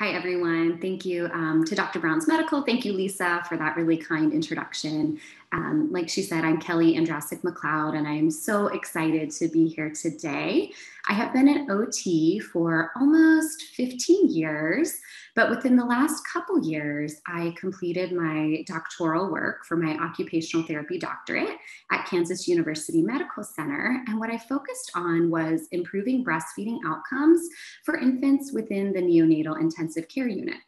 Hi, everyone. Thank you to Dr. Brown's Medical. Thank you, Lisa, for that really kind introduction. Like she said, I'm Kelly Andrasik McLeod, and I am so excited to be here today. I have been an OT for almost 15 years, but within the last couple years, I completed my doctoral work for my occupational therapy doctorate at Kansas University Medical Center. And what I focused on was improving breastfeeding outcomes for infants within the neonatal intensive care unit.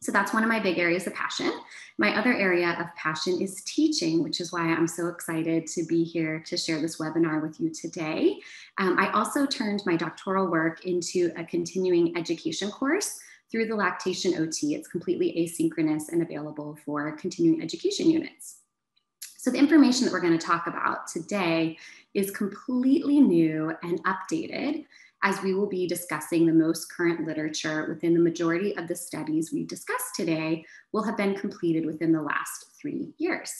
So that's one of my big areas of passion. My other area of passion is teaching, which is why I'm so excited to be here to share this webinar with you today. I also turned my doctoral work into a continuing education course through the Lactation OT. It's completely asynchronous and available for continuing education units. So the information that we're going to talk about today is completely new and updated, as we will be discussing the most current literature within the majority of the studies we discussed today will have been completed within the last 3 years.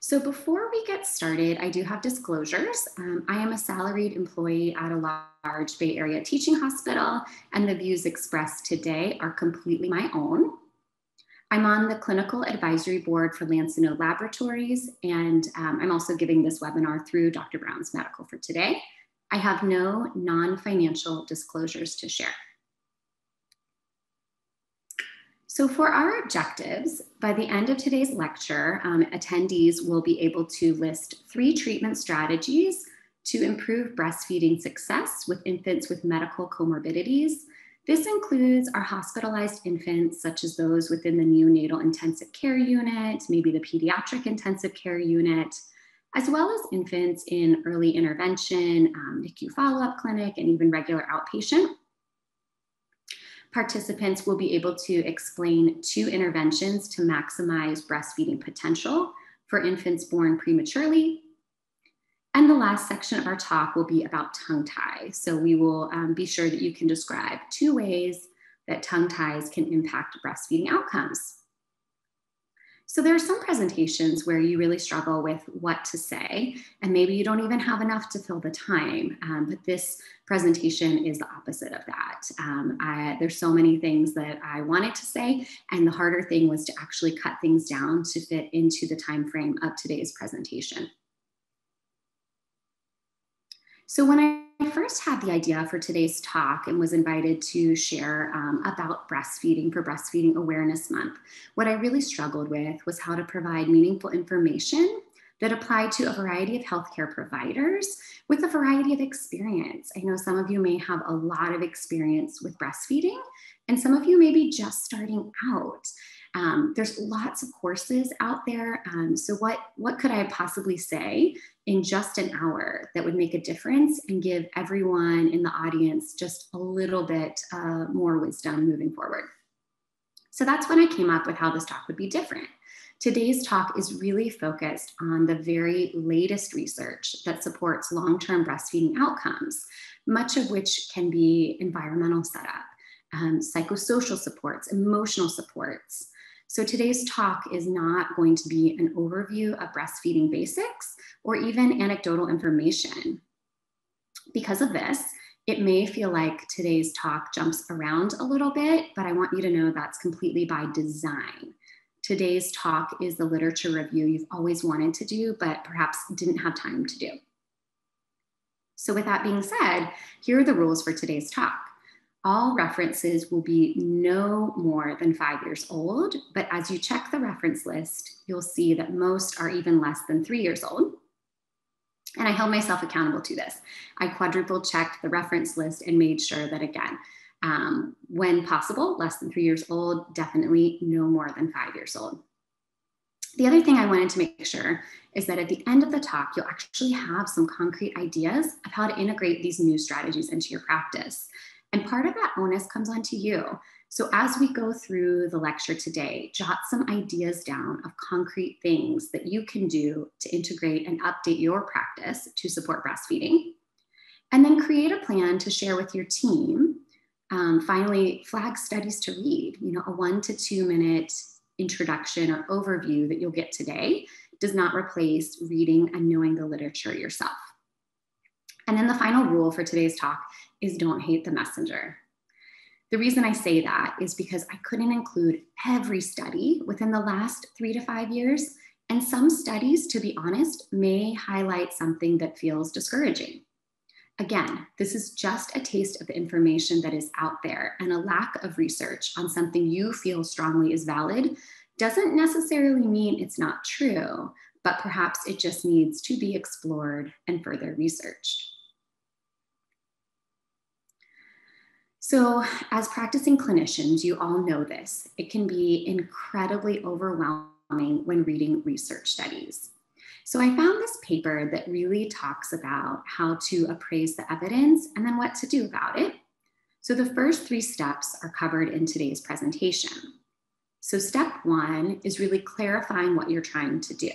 So before we get started, I do have disclosures. I am a salaried employee at a large Bay Area teaching hospital, and the views expressed today are completely my own. I'm on the clinical advisory board for Lancino Laboratories, and I'm also giving this webinar through Dr. Brown's Medical for today. I have no non-financial disclosures to share. So for our objectives, by the end of today's lecture, attendees will be able to list 3 treatment strategies to improve breastfeeding success with infants with medical comorbidities. This includes our hospitalized infants, such as those within the neonatal intensive care unit, maybe the pediatric intensive care unit, as well as infants in early intervention, NICU follow-up clinic, and even regular outpatient. Participants will be able to explain 2 interventions to maximize breastfeeding potential for infants born prematurely. And the last section of our talk will be about tongue tie. So we will be sure that you can describe 2 ways that tongue ties can impact breastfeeding outcomes. So there are some presentations where you really struggle with what to say, and maybe you don't even have enough to fill the time, but this presentation is the opposite of that. There's so many things that I wanted to say, and the harder thing was to actually cut things down to fit into the time frame of today's presentation. So when I first had the idea for today's talk and was invited to share about breastfeeding for Breastfeeding Awareness Month, what I really struggled with was how to provide meaningful information that applied to a variety of healthcare providers with a variety of experience. I know some of you may have a lot of experience with breastfeeding, and some of you may be just starting out. There's lots of courses out there. So what could I possibly say in just an hour that would make a difference and give everyone in the audience just a little bit more wisdom moving forward? So that's when I came up with how this talk would be different. Today's talk is really focused on the very latest research that supports long-term breastfeeding outcomes, much of which can be environmental setup, psychosocial supports, emotional supports. So today's talk is not going to be an overview of breastfeeding basics or even anecdotal information. Because of this, it may feel like today's talk jumps around a little bit, but I want you to know that's completely by design. Today's talk is the literature review you've always wanted to do, but perhaps didn't have time to do. So with that being said, here are the rules for today's talk. All references will be no more than 5 years old, but as you check the reference list, you'll see that most are even less than 3 years old. And I held myself accountable to this. I quadruple checked the reference list and made sure that, again, when possible, less than 3 years old, definitely no more than 5 years old. The other thing I wanted to make sure is that at the end of the talk, you'll actually have some concrete ideas of how to integrate these new strategies into your practice. And part of that onus comes onto you. So as we go through the lecture today, jot some ideas down of concrete things that you can do to integrate and update your practice to support breastfeeding. And then create a plan to share with your team. Finally, flag studies to read. You know, a 1 to 2 minute introduction or overview that you'll get today does not replace reading and knowing the literature yourself. And then the final rule for today's talk is don't hate the messenger. The reason I say that is because I couldn't include every study within the last 3 to 5 years. And some studies, to be honest, may highlight something that feels discouraging. Again, this is just a taste of the information that is out there, and a lack of research on something you feel strongly is valid doesn't necessarily mean it's not true, but perhaps it just needs to be explored and further researched. So as practicing clinicians, you all know this. It can be incredibly overwhelming when reading research studies. So I found this paper that really talks about how to appraise the evidence and then what to do about it. So the first 3 steps are covered in today's presentation. So step 1 is really clarifying what you're trying to do.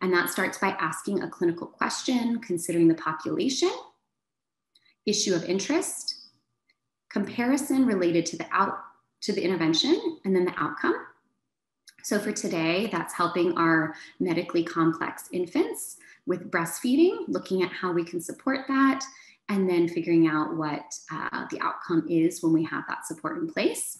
And that starts by asking a clinical question, considering the population, issue of interest, comparison related to the intervention, and then the outcome. So for today, that's helping our medically complex infants with breastfeeding, looking at how we can support that, and then figuring out what the outcome is when we have that support in place.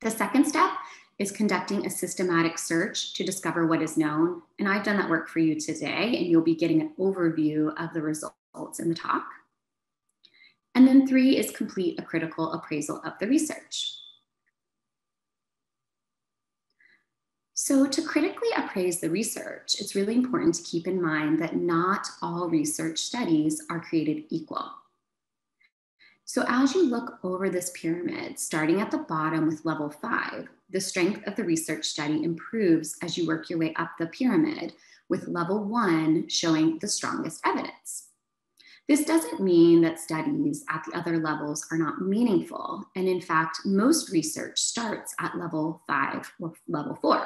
The second step is conducting a systematic search to discover what is known. And I've done that work for you today, and you'll be getting an overview of the results in the talk. And then 3 is complete a critical appraisal of the research. So to critically appraise the research, it's really important to keep in mind that not all research studies are created equal. So as you look over this pyramid, starting at the bottom with level 5, the strength of the research study improves as you work your way up the pyramid, with level 1 showing the strongest evidence. This doesn't mean that studies at the other levels are not meaningful. And in fact, most research starts at level 5 or level 4.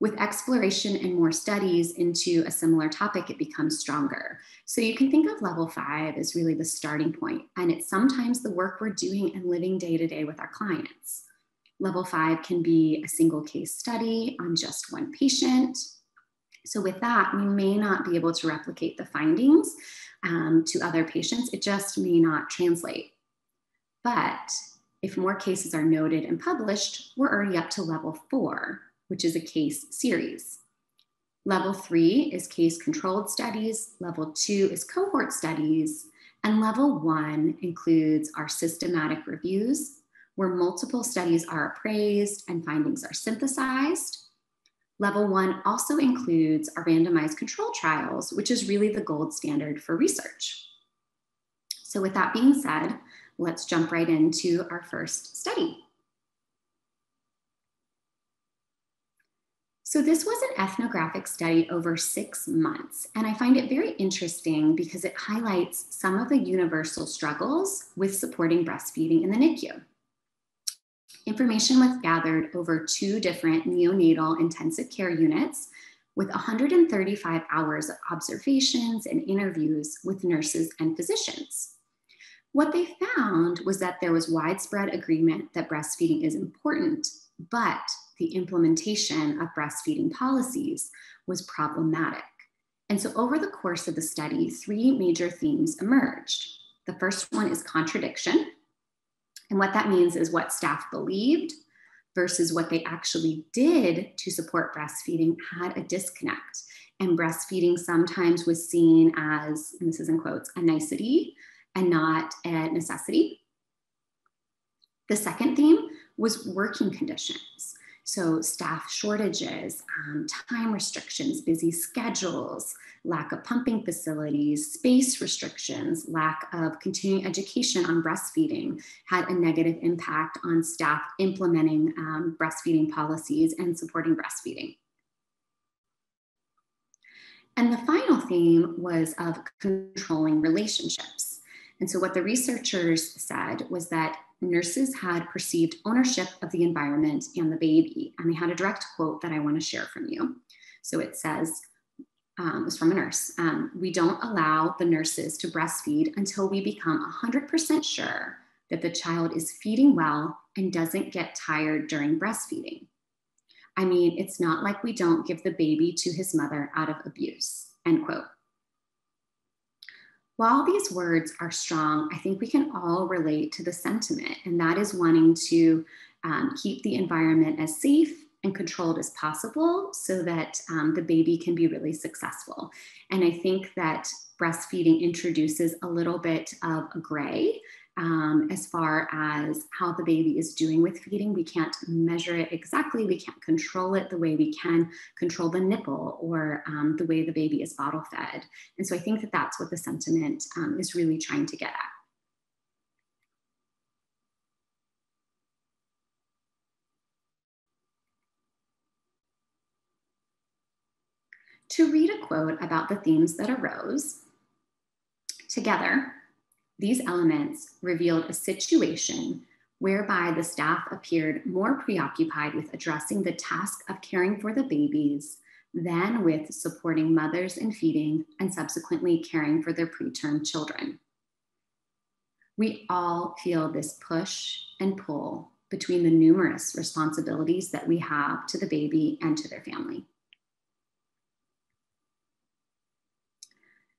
With exploration and more studies into a similar topic, it becomes stronger. So you can think of level 5 as really the starting point, and it's sometimes the work we're doing and living day to day with our clients. Level 5 can be a single case study on just one patient. So with that, we may not be able to replicate the findings to other patients. It just may not translate. But if more cases are noted and published, we're already up to level 4, which is a case series. Level 3 is case-controlled studies, level 2 is cohort studies, and level 1 includes our systematic reviews, where multiple studies are appraised and findings are synthesized. Level 1 also includes our randomized control trials, which is really the gold standard for research. So with that being said, let's jump right into our first study. So this was an ethnographic study over 6 months, and I find it very interesting because it highlights some of the universal struggles with supporting breastfeeding in the NICU. Information was gathered over 2 different neonatal intensive care units with 135 hours of observations and interviews with nurses and physicians. What they found was that there was widespread agreement that breastfeeding is important, but the implementation of breastfeeding policies was problematic. And so over the course of the study, 3 major themes emerged. The first one is contradiction. And what that means is what staff believed versus what they actually did to support breastfeeding had a disconnect. And breastfeeding sometimes was seen as, and this is in quotes, a nicety and not a necessity. The second theme was working conditions. So staff shortages, time restrictions, busy schedules, lack of pumping facilities, space restrictions, lack of continuing education on breastfeeding had a negative impact on staff implementing breastfeeding policies and supporting breastfeeding. And the final theme was of controlling relationships. And so what the researchers said was that nurses had perceived ownership of the environment and the baby. And they had a direct quote that I want to share from you. So it says, it was from a nurse, "We don't allow the nurses to breastfeed until we become 100% sure that the child is feeding well and doesn't get tired during breastfeeding. I mean, it's not like we don't give the baby to his mother out of abuse," end quote. While these words are strong, I think we can all relate to the sentiment, and that is wanting to keep the environment as safe and controlled as possible so that the baby can be really successful. And I think that breastfeeding introduces a little bit of a gray as far as how the baby is doing with feeding. We can't measure it exactly. We can't control it the way we can control the nipple or the way the baby is bottle fed. And so I think that that's what the sentiment is really trying to get at. To read a quote about the themes that arose, together, these elements revealed a situation whereby the staff appeared more preoccupied with addressing the task of caring for the babies than with supporting mothers in feeding and subsequently caring for their preterm children. We all feel this push and pull between the numerous responsibilities that we have to the baby and to their family.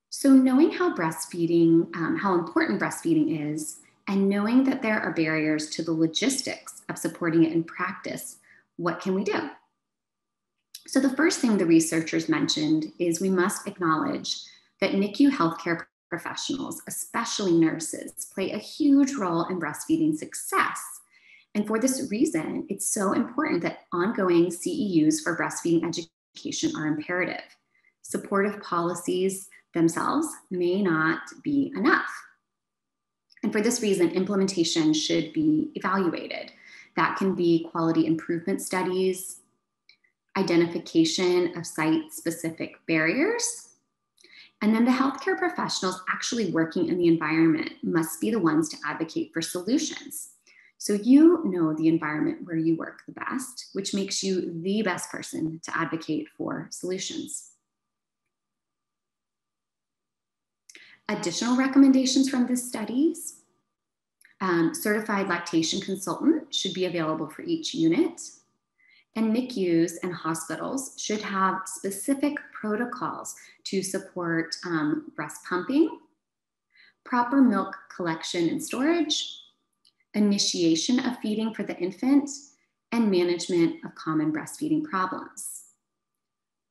So knowing how breastfeeding, how important breastfeeding is, and knowing that there are barriers to the logistics of supporting it in practice, what can we do? So the first thing the researchers mentioned is we must acknowledge that NICU healthcare professionals, especially nurses, play a huge role in breastfeeding success. And for this reason, it's so important that ongoing CEUs for breastfeeding education are imperative. Supportive policies themselves may not be enough. And for this reason, implementation should be evaluated. That can be quality improvement studies, identification of site-specific barriers, and then the healthcare professionals actually working in the environment must be the ones to advocate for solutions. So you know the environment where you work the best, which makes you the best person to advocate for solutions. Additional recommendations from this studies, certified lactation consultant should be available for each unit, and NICUs and hospitals should have specific protocols to support breast pumping, proper milk collection and storage, initiation of feeding for the infant, and management of common breastfeeding problems.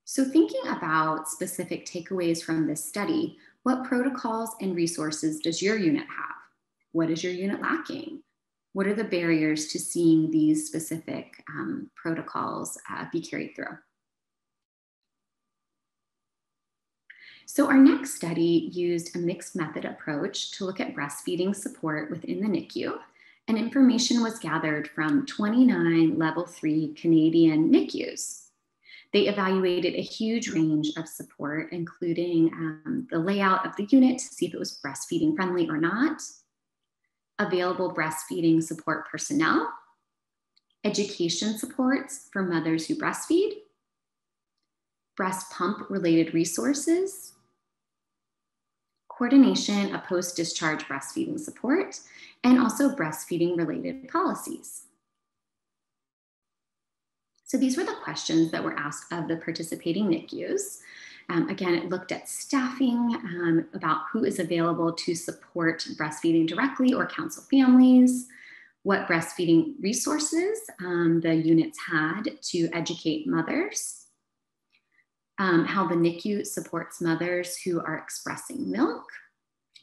So thinking about specific takeaways from this study, what protocols and resources does your unit have? What is your unit lacking? What are the barriers to seeing these specific protocols be carried through? So our next study used a mixed method approach to look at breastfeeding support within the NICU, and information was gathered from 29 level 3 Canadian NICUs. They evaluated a huge range of support, including the layout of the unit to see if it was breastfeeding friendly or not, available breastfeeding support personnel, education supports for mothers who breastfeed, breast pump related resources, coordination of post-discharge breastfeeding support, and also breastfeeding related policies. So these were the questions that were asked of the participating NICUs. Again, it looked at staffing, about who is available to support breastfeeding directly or counsel families, what breastfeeding resources the units had to educate mothers, how the NICU supports mothers who are expressing milk,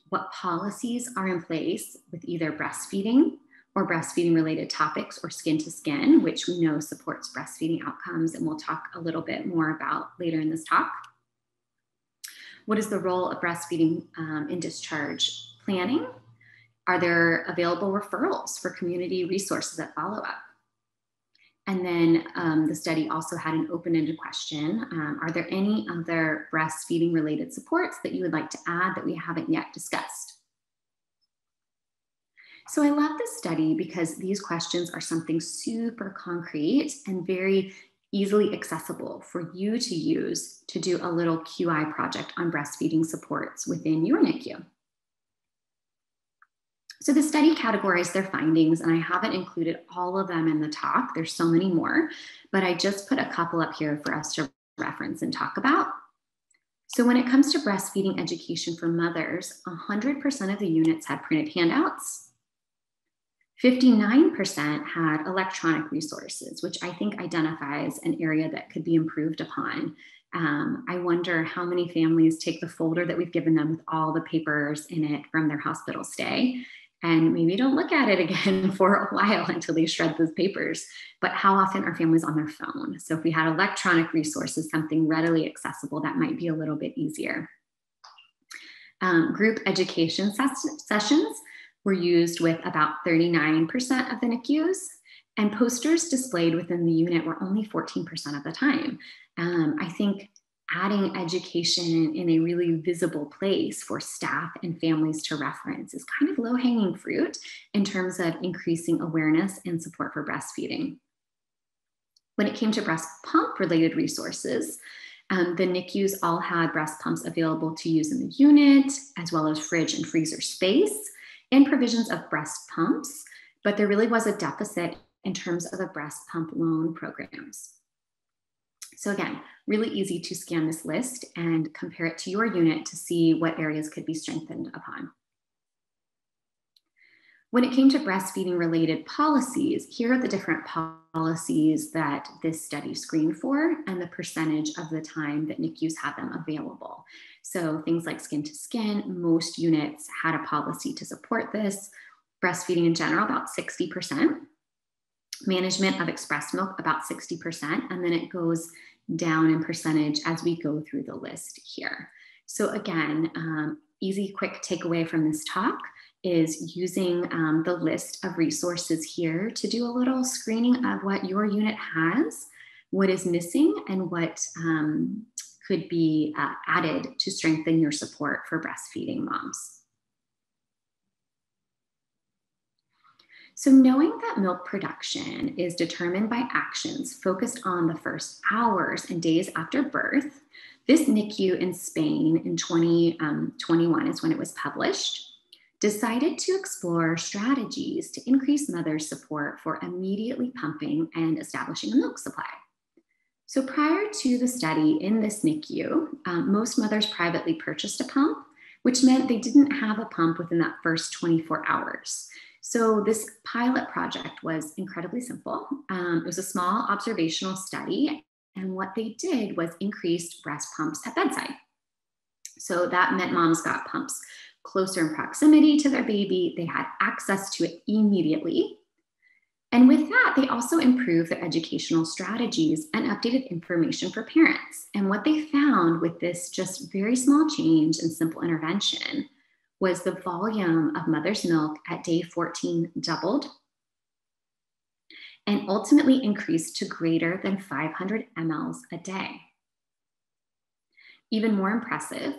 what policies are in place with either breastfeeding or breastfeeding related topics or skin to skin, which we know supports breastfeeding outcomes, and we'll talk a little bit more about later in this talk. What is the role of breastfeeding in discharge planning? Are there available referrals for community resources that follow up? And then the study also had an open-ended question. Are there any other breastfeeding related supports that you would like to add that we haven't yet discussed? So I love this study because these questions are something super concrete and very easily accessible for you to use to do a little QI project on breastfeeding supports within your NICU. So the study categorized their findings, and I haven't included all of them in the talk. There's so many more, but I just put a couple up here for us to reference and talk about. So when it comes to breastfeeding education for mothers, 100% of the units had printed handouts. 59% had electronic resources, which I think identifies an area that could be improved upon. I wonder how many families take the folder that we've given them with all the papers in it from their hospital stay and maybe don't look at it again for a while until they shred those papers. But how often are families on their phone? So if we had electronic resources, something readily accessible, that might be a little bit easier. Group education sessions were used with about 39% of the NICUs, and posters displayed within the unit were only 14% of the time. I think adding education in a really visible place for staff and families to reference is kind of low-hanging fruit in terms of increasing awareness and support for breastfeeding. When it came to breast pump-related resources, the NICUs all had breast pumps available to use in the unit, as well as fridge and freezer space, and provisions of breast pumps, but there really was a deficit in terms of the breast pump loan programs. So again, really easy to scan this list and compare it to your unit to see what areas could be strengthened upon. When it came to breastfeeding related policies, here are the different policies that this study screened for and the percentage of the time that NICUs had them available. So things like skin to skin, most units had a policy to support this. Breastfeeding in general, about 60%. Management of expressed milk, about 60%, and then it goes down in percentage as we go through the list here. So again, easy, quick takeaway from this talk is using the list of resources here to do a little screening of what your unit has, what is missing, and what could be added to strengthen your support for breastfeeding moms. So knowing that milk production is determined by actions focused on the first hours and days after birth, this NICU in Spain in 2021 is when it was published, decided to explore strategies to increase mothers' support for immediately pumping and establishing a milk supply. So prior to the study in this NICU, most mothers privately purchased a pump, which meant they didn't have a pump within that first 24 hours. So this pilot project was incredibly simple. It was a small observational study, and what they did was increased breast pumps at bedside. So that meant moms got pumps closer in proximity to their baby. They had access to it immediately. And with that, they also improved their educational strategies and updated information for parents. And what they found with this just very small change and simple intervention was the volume of mother's milk at day 14 doubled and ultimately increased to greater than 500 mLs a day. Even more impressive,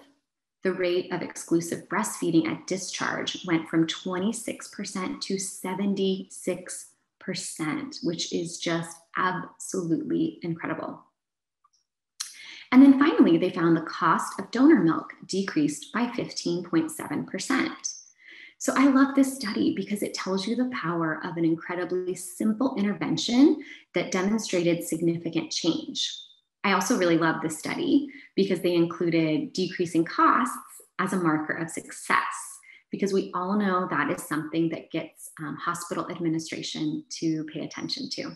the rate of exclusive breastfeeding at discharge went from 26% to 76%, which is just absolutely incredible. And then finally, they found the cost of donor milk decreased by 15.7%. So I love this study because it tells you the power of an incredibly simple intervention that demonstrated significant change. I also really love this study because they included decreasing costs as a marker of success, because we all know that is something that gets hospital administration to pay attention to.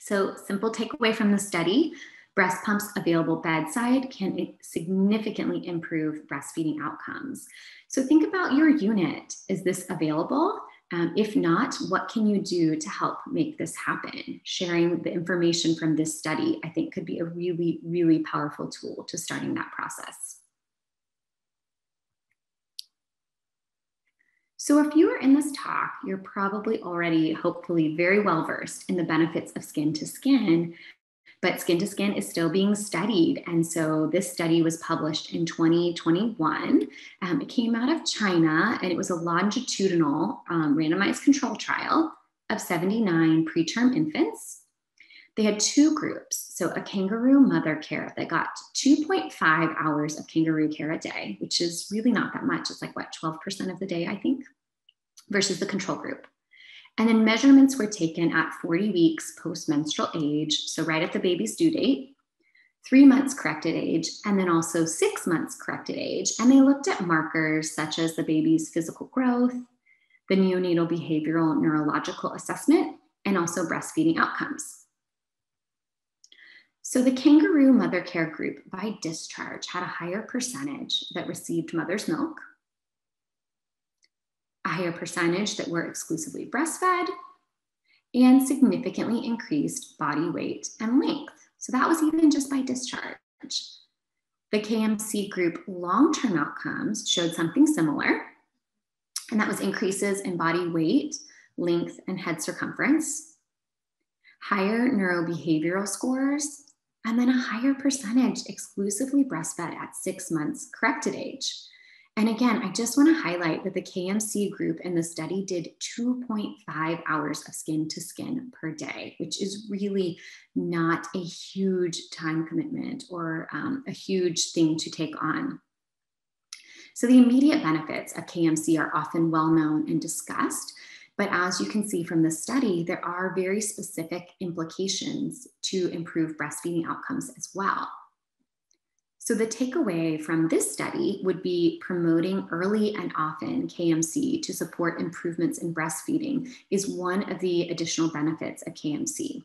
So simple takeaway from the study: breast pumps available bedside can significantly improve breastfeeding outcomes. So think about your unit. Is this available? If not, what can you do to help make this happen? Sharing the information from this study, I think, could be a really, really powerful tool to starting that process. So if you are in this talk, you're probably already, hopefully, very well versed in the benefits of skin to skin. But skin to skin is still being studied. And so this study was published in 2021. It came out of China, and it was a longitudinal randomized control trial of 79 preterm infants. They had two groups. So a kangaroo mother care that got 2.5 hours of kangaroo care a day, which is really not that much. It's like, what, 12% of the day, I think, versus the control group. And then measurements were taken at 40 weeks post-menstrual age, so right at the baby's due date, 3 months corrected age, and then also 6 months corrected age. And they looked at markers such as the baby's physical growth, the neonatal behavioral neurological assessment, and also breastfeeding outcomes. So the kangaroo mother care group by discharge had a higher percentage that received mother's milk, a higher percentage that were exclusively breastfed, and significantly increased body weight and length. So that was even just by discharge. The KMC group long-term outcomes showed something similar, and that was increases in body weight, length, and head circumference, higher neurobehavioral scores, and then a higher percentage exclusively breastfed at 6 months corrected age. And again, I just want to highlight that the KMC group in the study did 2.5 hours of skin to skin per day, which is really not a huge time commitment or a huge thing to take on. So the immediate benefits of KMC are often well known and discussed, but as you can see from this study, there are very specific implications to improve breastfeeding outcomes as well. So the takeaway from this study would be promoting early and often KMC to support improvements in breastfeeding is one of the additional benefits of KMC.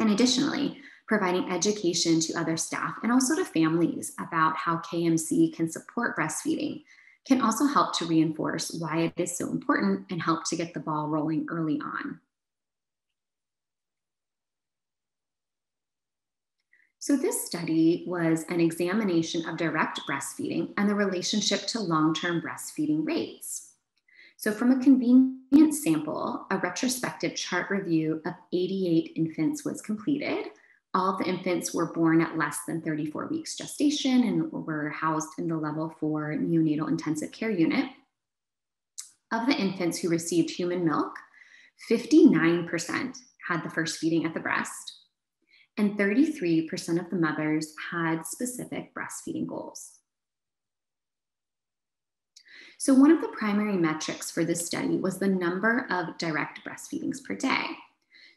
And additionally, providing education to other staff and also to families about how KMC can support breastfeeding can also help to reinforce why it is so important and help to get the ball rolling early on. So this study was an examination of direct breastfeeding and the relationship to long-term breastfeeding rates. So from a convenience sample, a retrospective chart review of 88 infants was completed. All of the infants were born at less than 34 weeks gestation and were housed in the level 4 neonatal intensive care unit. Of the infants who received human milk, 59% had the first feeding at the breast, and 33% of the mothers had specific breastfeeding goals. So one of the primary metrics for this study was the number of direct breastfeedings per day.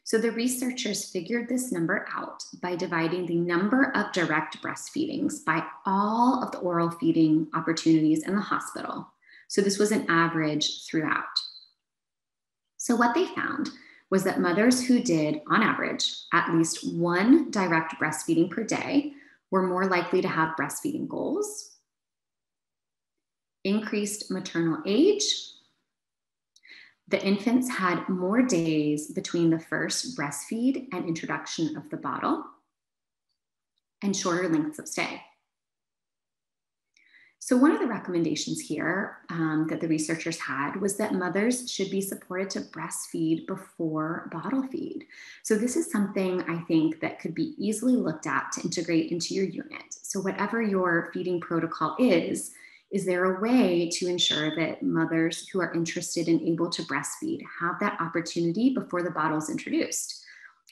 So the researchers figured this number out by dividing the number of direct breastfeedings by all of the oral feeding opportunities in the hospital. So this was an average throughout. So what they found was that mothers who did, on average, at least one direct breastfeeding per day were more likely to have breastfeeding goals, increased maternal age, the infants had more days between the first breastfeed and introduction of the bottle, and shorter lengths of stay. So one of the recommendations here that the researchers had was that mothers should be supported to breastfeed before bottle feed. So this is something I think that could be easily looked at to integrate into your unit. So whatever your feeding protocol is there a way to ensure that mothers who are interested and able to breastfeed have that opportunity before the bottle is introduced?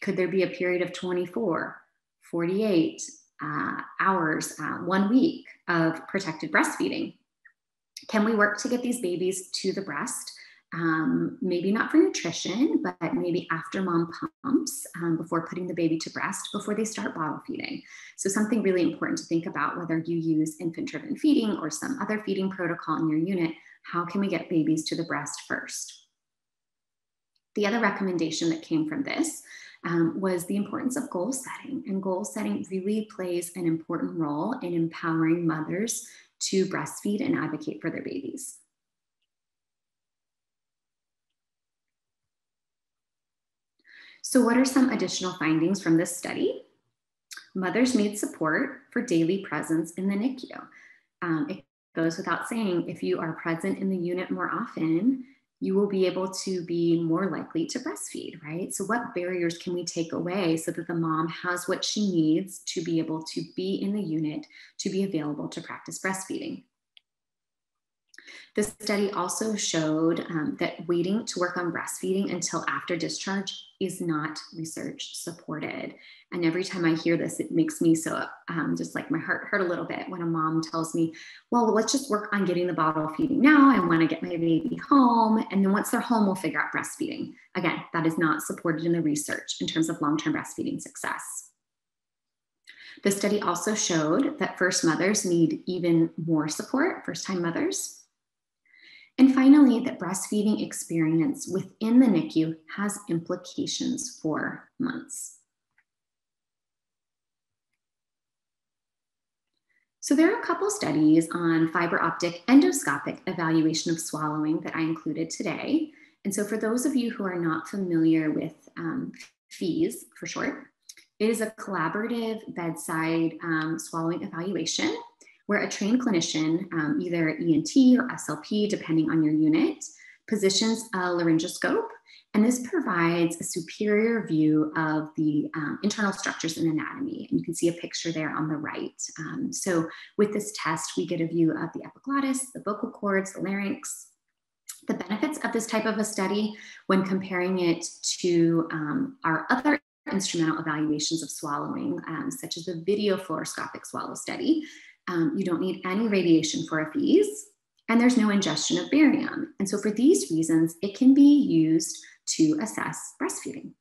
Could there be a period of 24, 48, hours, 1 week of protected breastfeeding? Can we work to get these babies to the breast? Maybe not for nutrition, but maybe after mom pumps, before putting the baby to breast, before they start bottle feeding. So something really important to think about, whether you use infant-driven feeding or some other feeding protocol in your unit, how can we get babies to the breast first? The other recommendation that came from this was the importance of goal setting. And goal setting really plays an important role in empowering mothers to breastfeed and advocate for their babies. So what are some additional findings from this study? Mothers need support for daily presence in the NICU. It goes without saying, if you are present in the unit more often, you will be able to be more likely to breastfeed, right? So what barriers can we take away so that the mom has what she needs to be able to be in the unit, to be available to practice breastfeeding? The study also showed that waiting to work on breastfeeding until after discharge is not research supported. And every time I hear this, it makes me so just like my heart hurt a little bit when a mom tells me, well, let's just work on getting the bottle feeding now. I want to get my baby home. And then once they're home, we'll figure out breastfeeding. Again, that is not supported in the research in terms of long-term breastfeeding success. The study also showed that first mothers need even more support, first-time mothers. And finally, that breastfeeding experience within the NICU has implications for months. So there are a couple studies on fiber optic endoscopic evaluation of swallowing that I included today. And so for those of you who are not familiar with FEES for short, it is a collaborative bedside swallowing evaluation where a trained clinician, either ENT or SLP, depending on your unit, positions a laryngoscope. And this provides a superior view of the internal structures and anatomy. And you can see a picture there on the right. So with this test, we get a view of the epiglottis, the vocal cords, the larynx. The benefits of this type of a study when comparing it to our other instrumental evaluations of swallowing, such as the video fluoroscopic swallow study, you don't need any radiation for a FEES, and there's no ingestion of barium. And so for these reasons, it can be used to assess breastfeeding.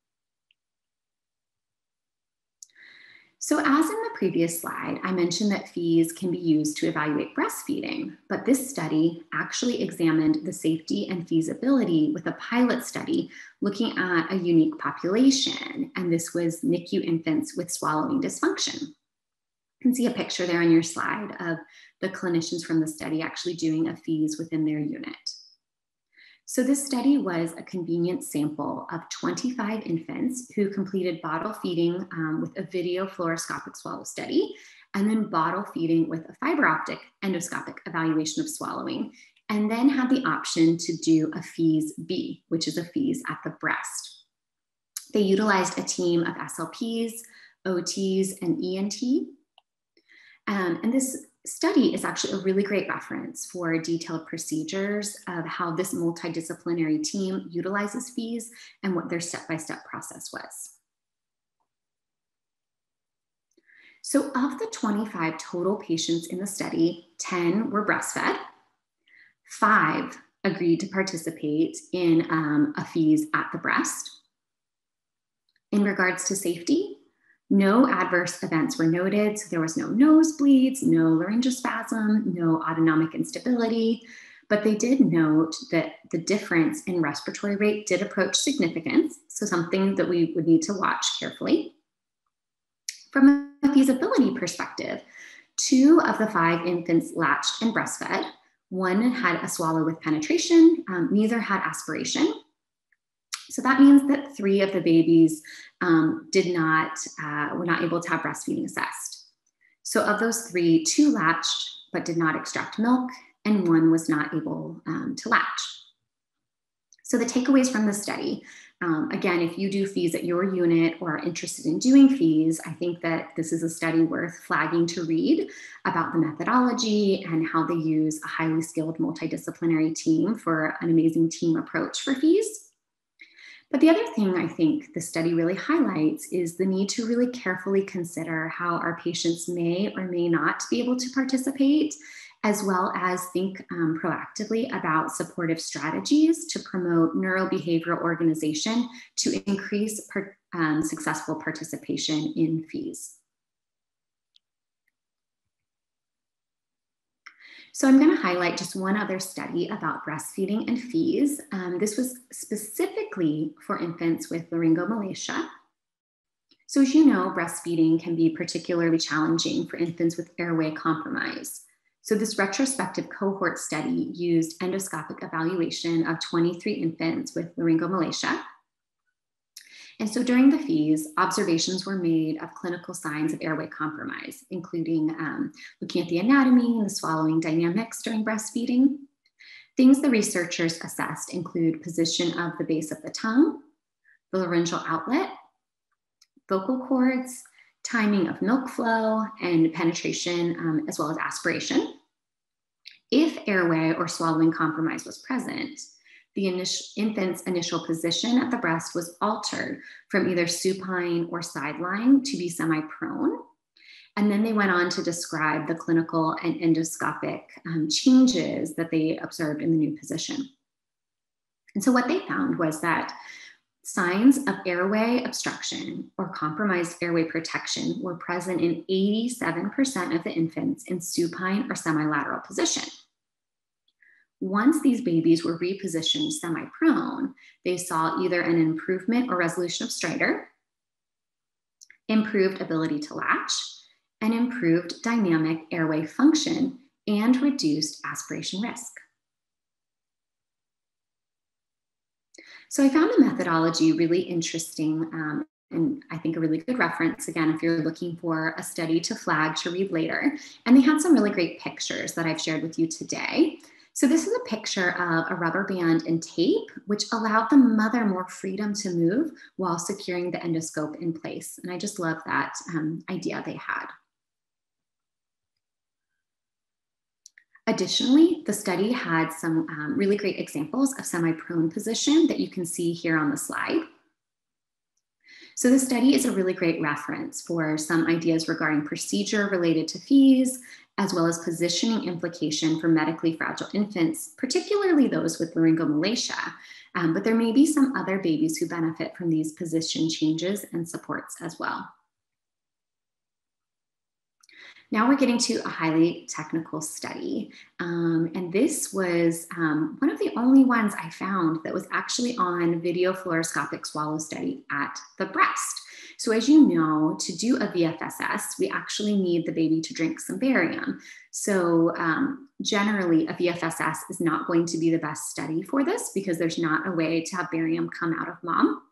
So as in the previous slide, I mentioned that FEES can be used to evaluate breastfeeding, but this study actually examined the safety and feasibility with a pilot study looking at a unique population, and this was NICU infants with swallowing dysfunction. You can see a picture there on your slide of the clinicians from the study actually doing a FEES within their unit. So this study was a convenient sample of 25 infants who completed bottle feeding with a video fluoroscopic swallow study, and then bottle feeding with a fiber optic endoscopic evaluation of swallowing, and then had the option to do a FEES B, which is a FEES at the breast. They utilized a team of SLPs, OTs, and ENT. And this study is actually a really great reference for detailed procedures of how this multidisciplinary team utilizes FEES and what their step-by-step process was. So of the 25 total patients in the study, 10 were breastfed, 5 agreed to participate in a FEES at the breast. In regards to safety, no adverse events were noted, so there was no nosebleeds, no laryngospasm, no autonomic instability, but they did note that the difference in respiratory rate did approach significance, so something that we would need to watch carefully. From a feasibility perspective, 2 of the 5 infants latched and breastfed, 1 had a swallow with penetration, neither had aspiration. So that means that 3 of the babies were not able to have breastfeeding assessed. So of those 3, 2 latched but did not extract milk, and 1 was not able to latch. So the takeaways from the study, again, if you do FEES at your unit or are interested in doing FEES, I think that this is a study worth flagging to read about the methodology and how they use a highly skilled multidisciplinary team for an amazing team approach for FEES. But the other thing I think the study really highlights is the need to really carefully consider how our patients may or may not be able to participate, as well as think proactively about supportive strategies to promote neurobehavioral organization to increase successful participation in FEES. So I'm going to highlight just one other study about breastfeeding and FEES. This was specifically for infants with laryngomalacia. So as you know, breastfeeding can be particularly challenging for infants with airway compromise. So this retrospective cohort study used endoscopic evaluation of 23 infants with laryngomalacia. And so during the FEES, observations were made of clinical signs of airway compromise, including looking at the anatomy and the swallowing dynamics during breastfeeding. Things the researchers assessed include position of the base of the tongue, the laryngeal outlet, vocal cords, timing of milk flow, and penetration, as well as aspiration. If airway or swallowing compromise was present, the infant's initial position at the breast was altered from either supine or sideline to be semi-prone. And then they went on to describe the clinical and endoscopic changes that they observed in the new position. And so what they found was that signs of airway obstruction or compromised airway protection were present in 87% of the infants in supine or semilateral position. Once these babies were repositioned semi-prone, they saw either an improvement or resolution of stridor, improved ability to latch, and improved dynamic airway function and reduced aspiration risk. So I found the methodology really interesting and I think a really good reference, again, if you're looking for a study to flag to read later. And they had some really great pictures that I've shared with you today. So this is a picture of a rubber band and tape, which allowed the mother more freedom to move while securing the endoscope in place. And I just love that idea they had. Additionally, the study had some really great examples of semi-prone position that you can see here on the slide. So this study is a really great reference for some ideas regarding procedure related to FEES, as well as positioning implication for medically fragile infants, particularly those with laryngomalacia. But there may be some other babies who benefit from these position changes and supports as well. Now we're getting to a highly technical study. And this was one of the only ones I found that was actually on video fluoroscopic swallow study at the breast. So as you know, to do a VFSS, we actually need the baby to drink some barium. So generally a VFSS is not going to be the best study for this because there's not a way to have barium come out of mom.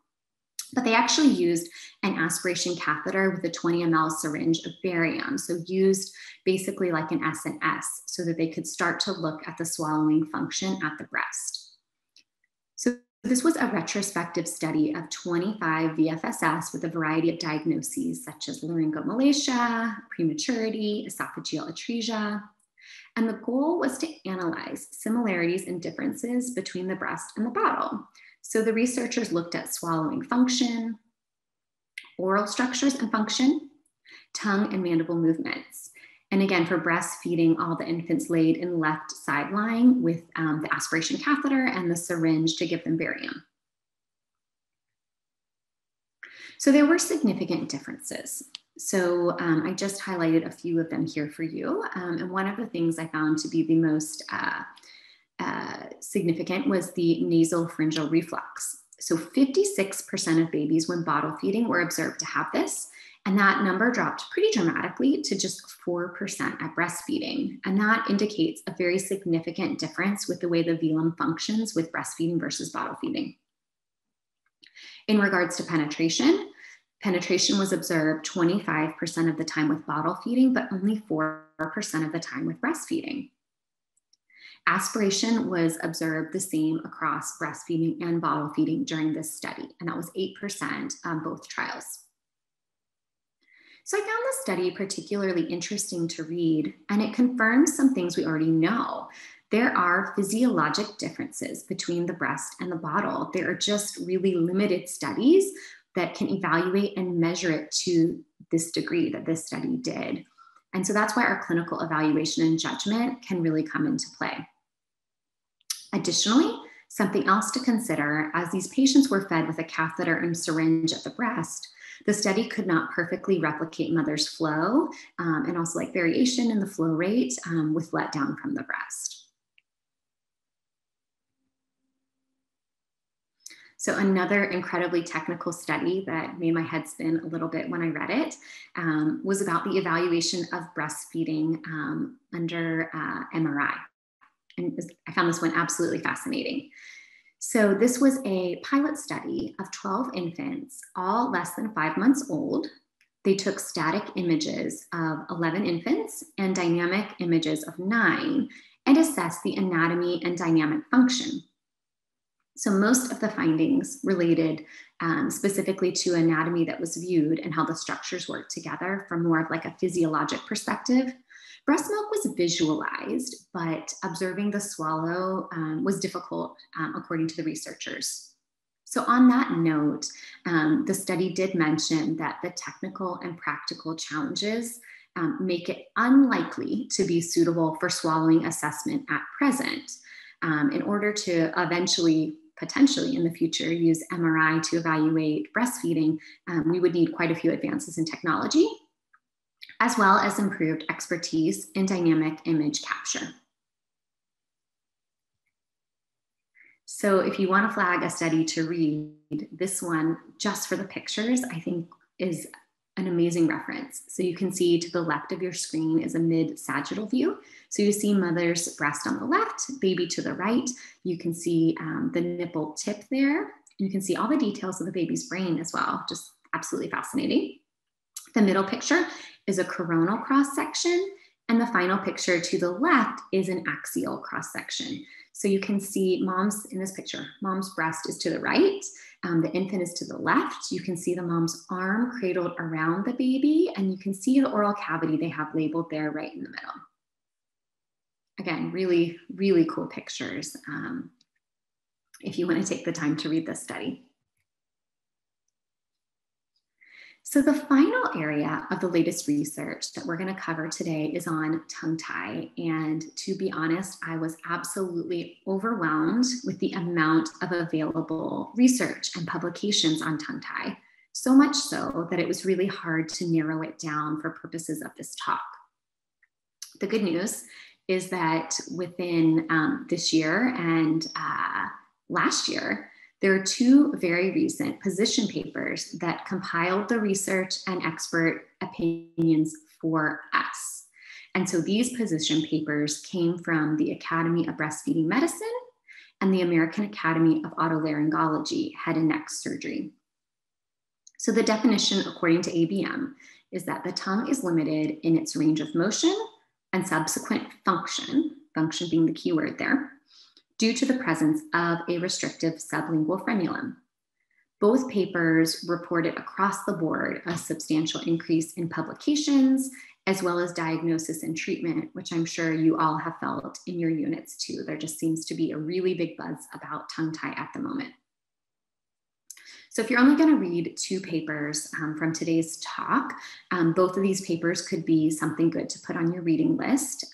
But they actually used an aspiration catheter with a 20 ml syringe of barium. So used basically like an S&S so that they could start to look at the swallowing function at the breast. So this was a retrospective study of 25 VFSS with a variety of diagnoses such as laryngomalacia, prematurity, esophageal atresia. And the goal was to analyze similarities and differences between the breast and the bottle. So the researchers looked at swallowing function, oral structures and function, tongue and mandible movements. And again, for breastfeeding, all the infants laid in left side lying with the aspiration catheter and the syringe to give them barium. So there were significant differences. So I just highlighted a few of them here for you. And one of the things I found to be the most significant was the nasopharyngeal reflux. So 56% of babies when bottle feeding were observed to have this, and that number dropped pretty dramatically to just 4% at breastfeeding. And that indicates a very significant difference with the way the velum functions with breastfeeding versus bottle feeding. In regards to penetration, penetration was observed 25% of the time with bottle feeding, but only 4% of the time with breastfeeding. Aspiration was observed the same across breastfeeding and bottle feeding during this study, and that was 8% on both trials. So I found this study particularly interesting to read, and it confirms some things we already know. There are physiologic differences between the breast and the bottle. There are just really limited studies that can evaluate and measure it to this degree that this study did. And so that's why our clinical evaluation and judgment can really come into play. Additionally, something else to consider, as these patients were fed with a catheter and syringe at the breast, the study could not perfectly replicate mother's flow and also like variation in the flow rate with letdown from the breast. So another incredibly technical study that made my head spin a little bit when I read it was about the evaluation of breastfeeding under MRI. And I found this one absolutely fascinating. So this was a pilot study of 12 infants, all less than 5 months old. They took static images of 11 infants and dynamic images of 9 and assessed the anatomy and dynamic function. So most of the findings related specifically to anatomy that was viewed and how the structures work together from more of like a physiologic perspective. Breast milk was visualized, but observing the swallow was difficult according to the researchers. So on that note, the study did mention that the technical and practical challenges make it unlikely to be suitable for swallowing assessment at present. In order to eventually potentially in the future use MRI to evaluate breastfeeding, we would need quite a few advances in technology, as well as improved expertise in dynamic image capture. So if you want to flag a study to read, this one, just for the pictures, I think is an amazing reference. So you can see to the left of your screen is a mid-sagittal view. So you see mother's breast on the left, baby to the right. You can see the nipple tip there. You can see all the details of the baby's brain as well, just absolutely fascinating. The middle picture is a coronal cross-section, and the final picture to the left is an axial cross-section. So you can see mom's, in this picture, mom's breast is to the right, the infant is to the left. You can see the mom's arm cradled around the baby, and you can see the oral cavity they have labeled there right in the middle. Again, really, really cool pictures if you want to take the time to read this study. So the final area of the latest research that we're going to cover today is on tongue tie. And to be honest, I was absolutely overwhelmed with the amount of available research and publications on tongue tie, so much so that it was really hard to narrow it down for purposes of this talk. The good news is that within this year and last year, there are two very recent position papers that compiled the research and expert opinions for us. And so these position papers came from the Academy of Breastfeeding Medicine and the American Academy of Otolaryngology, Head and Neck Surgery. So the definition, according to ABM, is that the tongue is limited in its range of motion and subsequent function, function being the key word there, due to the presence of a restrictive sublingual frenulum. Both papers reported across the board a substantial increase in publications, as well as diagnosis and treatment, which I'm sure you all have felt in your units too. There just seems to be a really big buzz about tongue tie at the moment. So if you're only going to read two papers from today's talk, both of these papers could be something good to put on your reading list.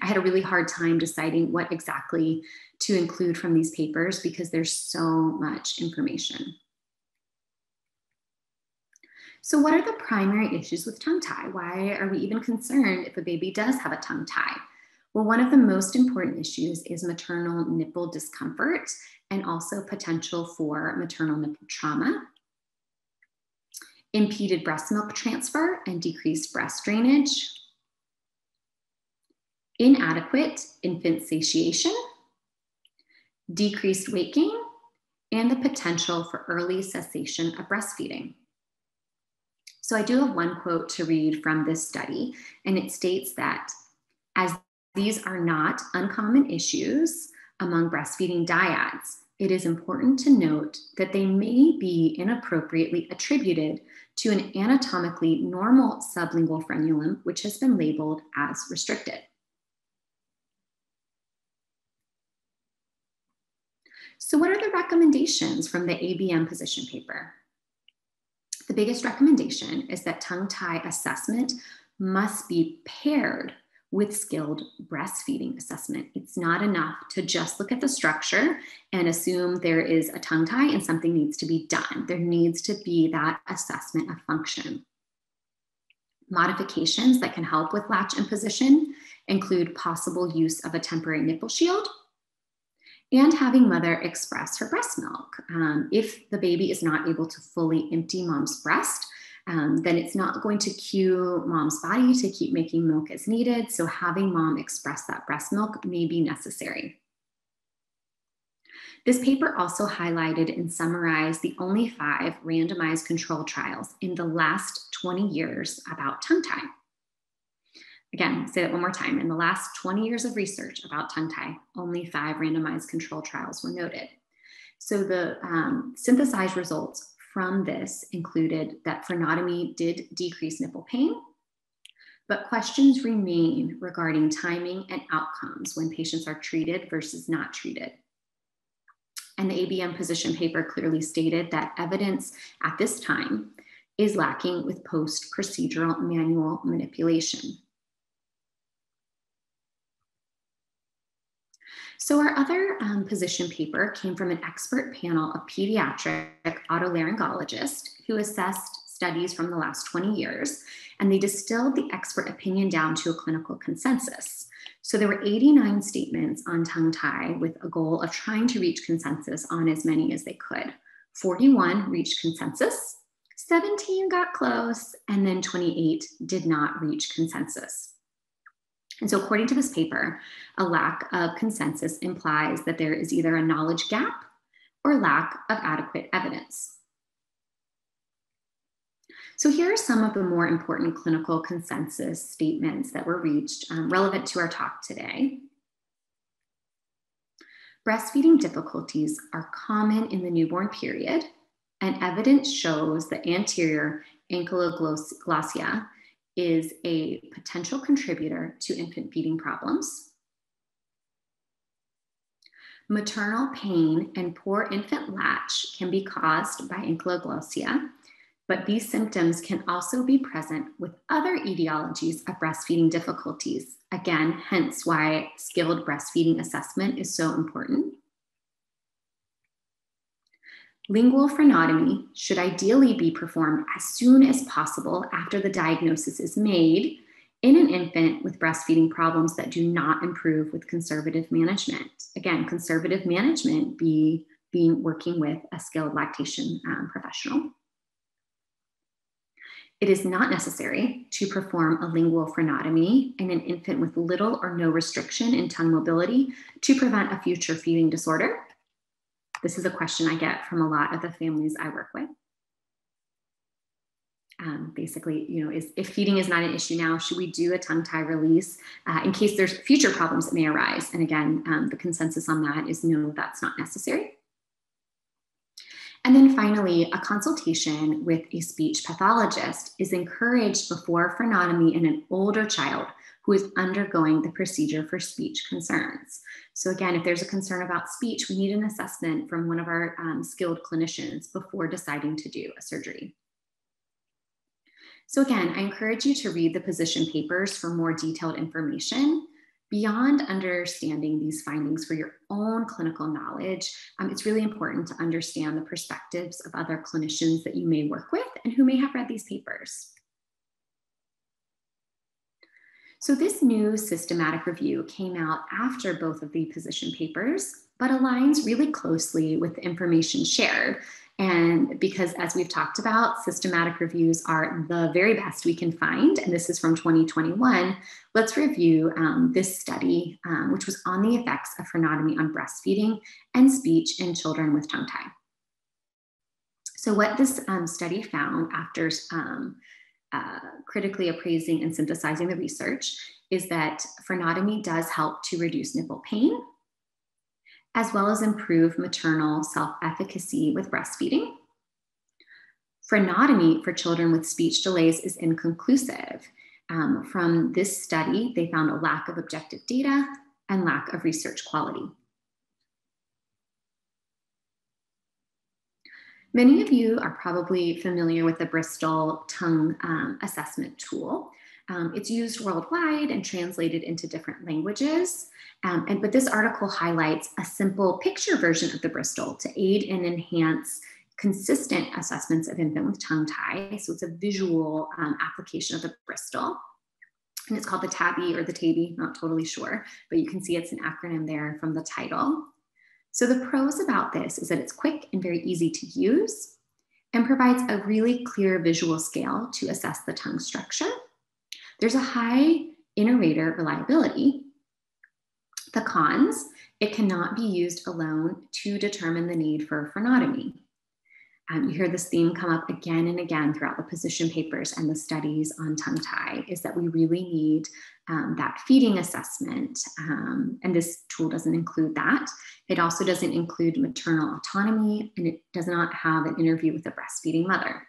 I had a really hard time deciding what exactly to include from these papers because there's so much information. So what are the primary issues with tongue tie? Why are we even concerned if a baby does have a tongue tie? Well, one of the most important issues is maternal nipple discomfort and also potential for maternal nipple trauma, impeded breast milk transfer and decreased breast drainage, inadequate infant satiation, decreased weight gain, and the potential for early cessation of breastfeeding. So I do have one quote to read from this study, and it states that as these are not uncommon issues among breastfeeding dyads, it is important to note that they may be inappropriately attributed to an anatomically normal sublingual frenulum, which has been labeled as restricted. So what are the recommendations from the ABM position paper? The biggest recommendation is that tongue tie assessment must be paired with skilled breastfeeding assessment. It's not enough to just look at the structure and assume there is a tongue tie and something needs to be done. There needs to be that assessment of function. Modifications that can help with latch and position include possible use of a temporary nipple shield and having mother express her breast milk. If the baby is not able to fully empty mom's breast, then it's not going to cue mom's body to keep making milk as needed. So having mom express that breast milk may be necessary. This paper also highlighted and summarized the only 5 randomized control trials in the last 20 years about tongue tie. Again, say that one more time. In the last 20 years of research about tongue tie, only 5 randomized control trials were noted. So the synthesized results from this included that frenotomy did decrease nipple pain, but questions remain regarding timing and outcomes when patients are treated versus not treated. And the ABM position paper clearly stated that evidence at this time is lacking with post-procedural manual manipulation. So our other position paper came from an expert panel of pediatric otolaryngologists who assessed studies from the last 20 years, and they distilled the expert opinion down to a clinical consensus. So there were 89 statements on tongue tie with a goal of trying to reach consensus on as many as they could. 41 reached consensus, 17 got close, and then 28 did not reach consensus. And so according to this paper, a lack of consensus implies that there is either a knowledge gap or lack of adequate evidence. So here are some of the more important clinical consensus statements that were reached relevant to our talk today. Breastfeeding difficulties are common in the newborn period, and evidence shows that anterior ankyloglossia is a potential contributor to infant feeding problems. Maternal pain and poor infant latch can be caused by ankyloglossia, but these symptoms can also be present with other etiologies of breastfeeding difficulties. Again, hence why skilled breastfeeding assessment is so important. Lingual frenotomy should ideally be performed as soon as possible after the diagnosis is made in an infant with breastfeeding problems that do not improve with conservative management. Again, conservative management being working with a skilled lactation professional. It is not necessary to perform a lingual frenotomy in an infant with little or no restriction in tongue mobility to prevent a future feeding disorder. This is a question I get from a lot of the families I work with. Basically, you know, if feeding is not an issue now, should we do a tongue tie release in case there's future problems that may arise? And again, the consensus on that is no, that's not necessary. And then finally, a consultation with a speech pathologist is encouraged before frenotomy in an older child who is undergoing the procedure for speech concerns. So again, if there's a concern about speech, we need an assessment from one of our skilled clinicians before deciding to do a surgery. So again, I encourage you to read the position papers for more detailed information. Beyond understanding these findings for your own clinical knowledge, it's really important to understand the perspectives of other clinicians that you may work with and who may have read these papers. So this new systematic review came out after both of the position papers, but aligns really closely with the information shared. And because as we've talked about, systematic reviews are the very best we can find. And this is from 2021. Let's review this study, which was on the effects of frenotomy on breastfeeding and speech in children with tongue tie. So what this study found after critically appraising and synthesizing the research is that frenotomy does help to reduce nipple pain, as well as improve maternal self-efficacy with breastfeeding. Frenotomy for children with speech delays is inconclusive. From this study, they found a lack of objective data and lack of research quality. Many of you are probably familiar with the Bristol tongue assessment tool. It's used worldwide and translated into different languages. But this article highlights a simple picture version of the Bristol to aid and enhance consistent assessments of infant with tongue tie. So it's a visual application of the Bristol. And it's called the TABY or the TABY, not totally sure, but you can see it's an acronym there from the title. So the pros about this is that it's quick and very easy to use and provides a really clear visual scale to assess the tongue structure. There's a high inter-rater reliability. The cons, it cannot be used alone to determine the need for frenotomy. You hear this theme come up again and again throughout the position papers and the studies on tongue tie, is that we really need that feeding assessment. And this tool doesn't include that. It also doesn't include maternal autonomy, and it does not have an interview with a breastfeeding mother.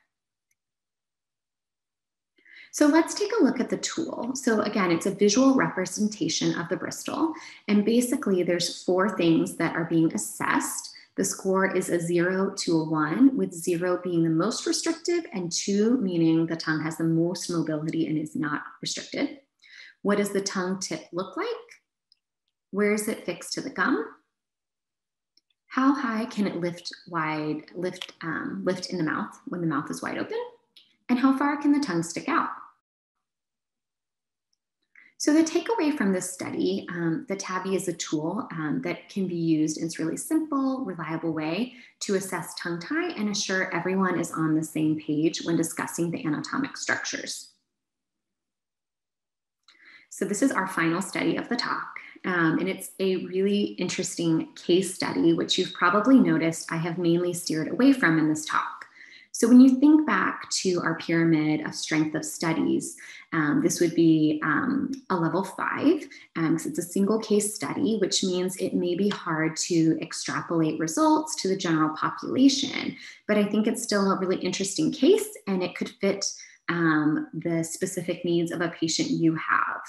So let's take a look at the tool. So again, it's a visual representation of the Bristol. And basically there's four things that are being assessed. The score is a 0 to a 1, with 0 being the most restrictive and 2 meaning the tongue has the most mobility and is not restricted. What does the tongue tip look like? Where is it fixed to the gum? How high can it lift wide, lift in the mouth when the mouth is wide open? And how far can the tongue stick out? So the takeaway from this study, the TABY is a tool that can be used in this really simple, reliable way to assess tongue tie and assure everyone is on the same page when discussing the anatomic structures. So this is our final study of the talk, and it's a really interesting case study, which you've probably noticed I have mainly steered away from in this talk. So when you think back to our pyramid of strength of studies, this would be a level 5, because it's a single case study, which means it may be hard to extrapolate results to the general population. But I think it's still a really interesting case, and it could fit the specific needs of a patient you have.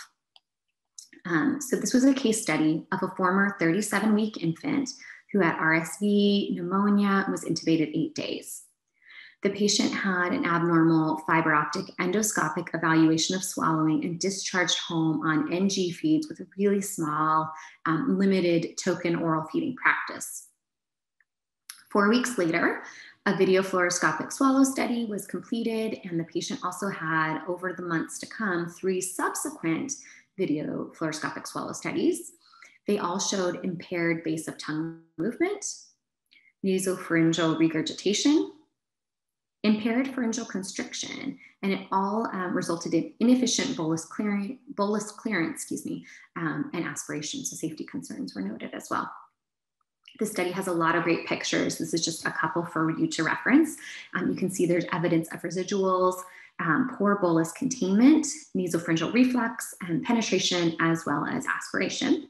So this was a case study of a former 37-week infant who had RSV, pneumonia, and was intubated 8 days. The patient had an abnormal fiber optic endoscopic evaluation of swallowing and discharged home on NG feeds with a really small, limited token oral feeding practice. 4 weeks later, a video fluoroscopic swallow study was completed, and the patient also had, over the months to come, 3 subsequent video fluoroscopic swallow studies. They all showed impaired base of tongue movement, nasopharyngeal regurgitation, impaired pharyngeal constriction, and it all resulted in inefficient bolus clearance, and aspiration. So safety concerns were noted as well. The study has a lot of great pictures. This is just a couple for you to reference. You can see there's evidence of residuals, poor bolus containment, nasopharyngeal reflux, and penetration, as well as aspiration.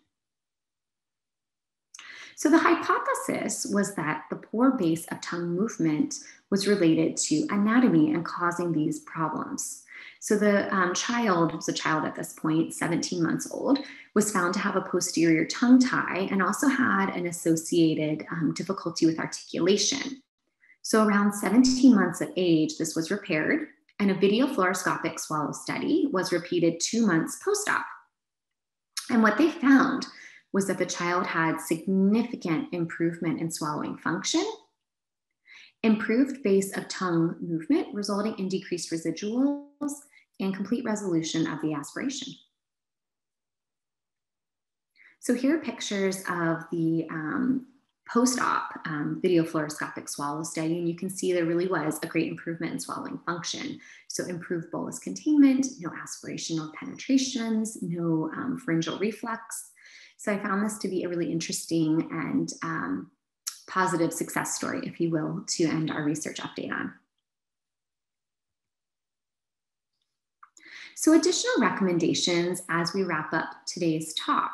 So the hypothesis was that the poor base of tongue movement was related to anatomy and causing these problems. So the child, it was a child at this point, 17 months old, was found to have a posterior tongue tie and also had an associated difficulty with articulation. So around 17 months of age, this was repaired, and a video fluoroscopic swallow study was repeated 2 months post-op. And what they found was that the child had significant improvement in swallowing function, improved base of tongue movement, resulting in decreased residuals, and complete resolution of the aspiration. So here are pictures of the post-op video fluoroscopic swallow study, and you can see there really was a great improvement in swallowing function. So improved bolus containment, no aspirational penetrations, no pharyngeal reflux. So I found this to be a really interesting and positive success story, if you will, to end our research update on. So additional recommendations as we wrap up today's talk.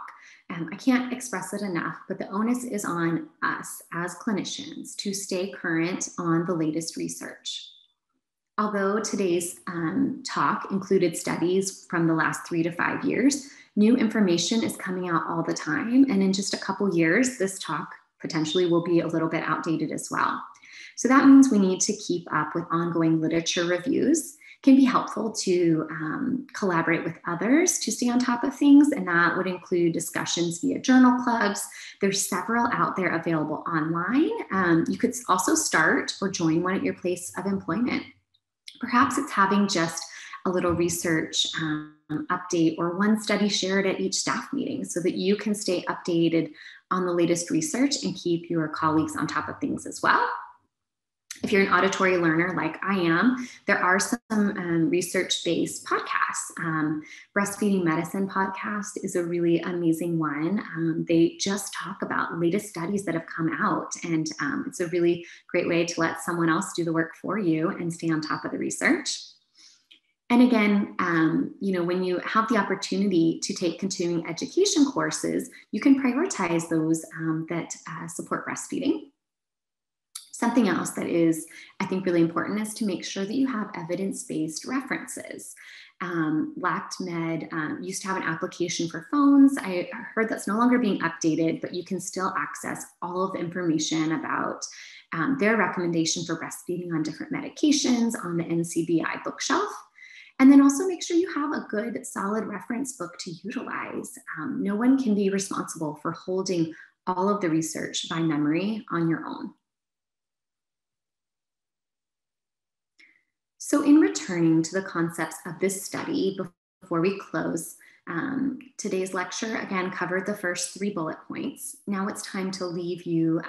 I can't express it enough, but the onus is on us as clinicians to stay current on the latest research. Although today's talk included studies from the last 3 to 5 years, new information is coming out all the time. And in just a couple years, this talk potentially will be a little bit outdated as well. So that means we need to keep up with ongoing literature reviews. It can be helpful to collaborate with others to stay on top of things. And that would include discussions via journal clubs. There's several out there available online. You could also start or join one at your place of employment. Perhaps it's having just a little research update or one study shared at each staff meeting so that you can stay updated on the latest research and keep your colleagues on top of things as well. If you're an auditory learner like I am, there are some research-based podcasts. Breastfeeding Medicine podcast is a really amazing one. They just talk about latest studies that have come out, and it's a really great way to let someone else do the work for you and stay on top of the research. And again, when you have the opportunity to take continuing education courses, you can prioritize those that support breastfeeding. Something else that is, I think, really important is to make sure that you have evidence-based references. LactMed used to have an application for phones. I heard that's no longer being updated, but you can still access all of the information about their recommendation for breastfeeding on different medications on the NCBI bookshelf. And then also make sure you have a good solid reference book to utilize. No one can be responsible for holding all of the research by memory on your own. So in returning to the concepts of this study, before we close, today's lecture again covered the first three bullet points. Now it's time to leave you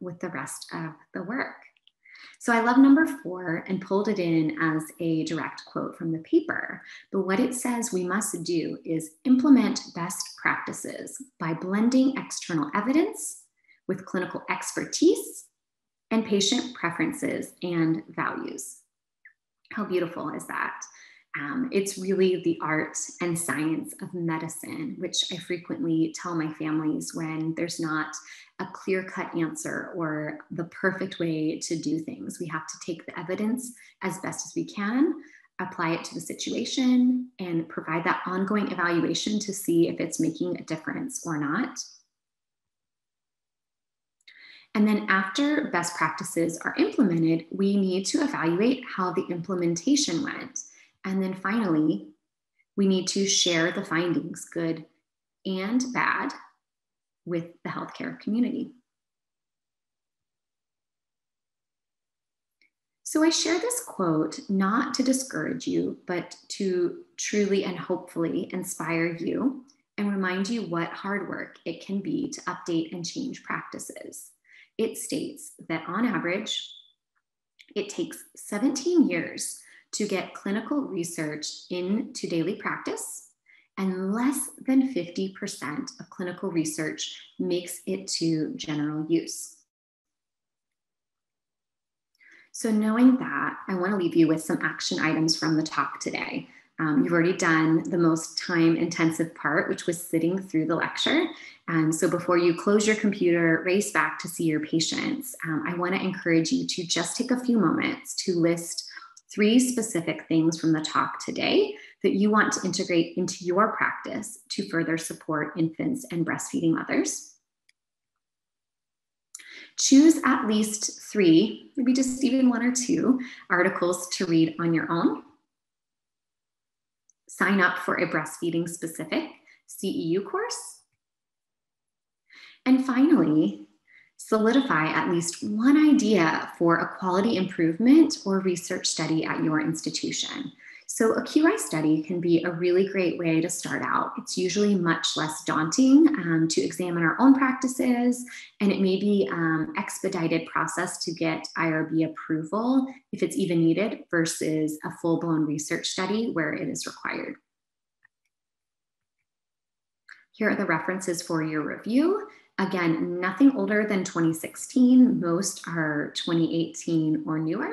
with the rest of the work. So I love number 4 and pulled it in as a direct quote from the paper, but what it says we must do is implement best practices by blending external evidence with clinical expertise and patient preferences and values. How beautiful is that? It's really the art and science of medicine, which I frequently tell my families when there's not a clear-cut answer or the perfect way to do things. We have to take the evidence as best as we can, apply it to the situation, and provide that ongoing evaluation to see if it's making a difference or not. And then after best practices are implemented, we need to evaluate how the implementation went. And then finally, we need to share the findings, good and bad, with the healthcare community. So I share this quote not to discourage you, but to truly and hopefully inspire you and remind you what hard work it can be to update and change practices. It states that on average, it takes 17 years to get clinical research into daily practice, and less than 50% of clinical research makes it to general use. So knowing that, I want to leave you with some action items from the talk today. You've already done the most time-intensive part, which was sitting through the lecture. So before you close your computer, race back to see your patients, I want to encourage you to just take a few moments to list 3 specific things from the talk today that you want to integrate into your practice to further support infants and breastfeeding mothers. Choose at least 3, maybe just even 1 or 2 articles to read on your own. Sign up for a breastfeeding specific CEU course. And finally, solidify at least 1 idea for a quality improvement or research study at your institution. So a QI study can be a really great way to start out. It's usually much less daunting to examine our own practices, and it may be expedited process to get IRB approval if it's even needed versus a full-blown research study where it is required. Here are the references for your review. Again, nothing older than 2016. Most are 2018 or newer.